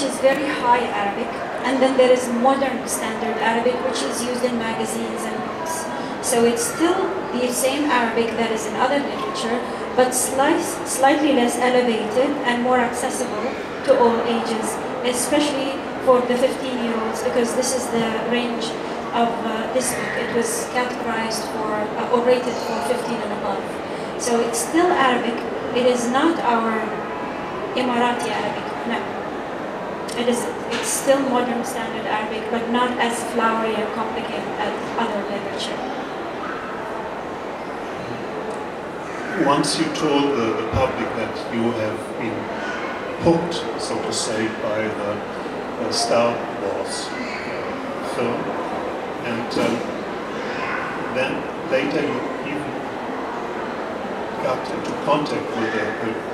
which is very high Arabic, and then there is modern standard Arabic, which is used in magazines and books. So it's still the same Arabic that is in other literature, but slightly less elevated and more accessible to all ages, especially for the 15-year-olds, because this is the range of this book. It was categorized for, or rated for 15 and above. So it's still Arabic. It is not our Emirati Arabic, no. It is, it's still modern standard Arabic, but not as flowery and complicated as other literature. Once you told the public that you have been hooked, so to say, by the Star Wars film, and then later you even got into contact with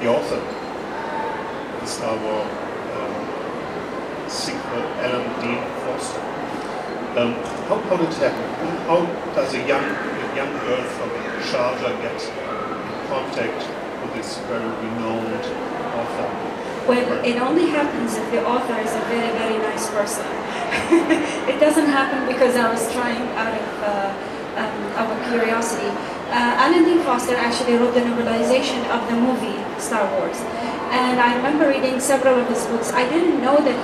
the author of the Star Wars sequel, Alan Dean Foster. How did it happen? How does a young girl from Sharjah get contact with this very renowned author? Well, it only happens if the author is a very, very nice person. It doesn't happen because I was trying out of curiosity. Alan Dean Foster actually wrote the novelization of the movie Star Wars, and I remember reading several of his books. I didn't know that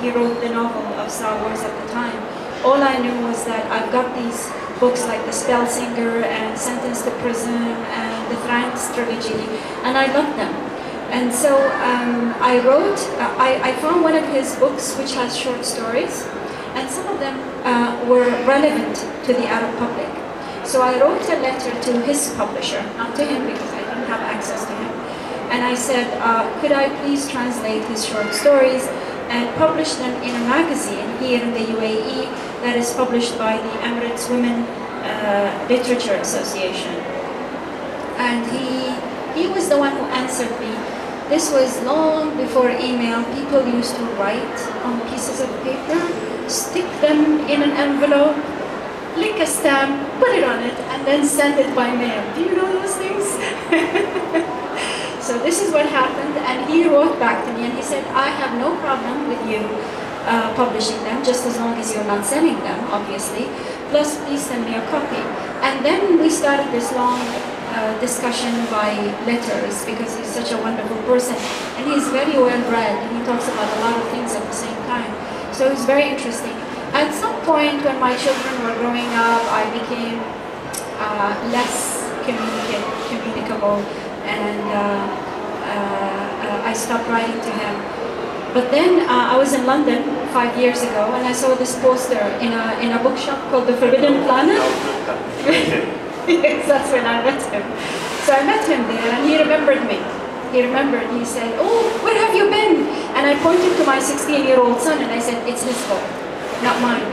he wrote the novel of Star Wars at the time. All I knew was that I've got these books like The Spell Singer and Sentence to Prison and The Franks trilogy, and I loved them. And so I found one of his books which has short stories, and some of them were relevant to the Arab public. So I wrote a letter to his publisher, not to him because I didn't have access to him, and I said, could I please translate his short stories and publish them in a magazine here in the UAE that is published by the Emirates Women Literature Association. And he was the one who answered me. This was long before email. People used to write on pieces of paper, stick them in an envelope, lick a stamp, put it on it, and then send it by mail. Do you know those things? So this is what happened, and he wrote back to me and he said, I have no problem with you publishing them, just as long as you're not selling them, obviously. Plus, please send me a copy. And then we started this long discussion by letters, because he's such a wonderful person. And he's very well read, and he talks about a lot of things at the same time. So it's very interesting. At some point when my children were growing up, I became less communicable, and I stopped writing to him. But then I was in London 5 years ago, and I saw this poster in a bookshop called The Forbidden Planet. Yes, that's when I met him. So I met him there, and he remembered me. He remembered, he said, oh, where have you been? And I pointed to my 16-year-old son, and I said, it's his fault, not mine,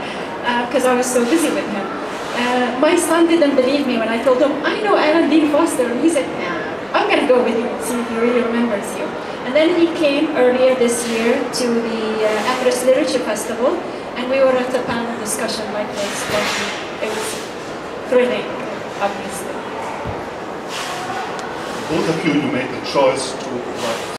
because I was so busy with him. My son didn't believe me when I told him, I know Alan Dean Foster, and he said, nah, I'm going to go with you and see if he really remembers you. And then he came earlier this year to the Emirates Literature Festival, and we were at a panel discussion like this. It was thrilling, obviously. Both of you made the choice to write.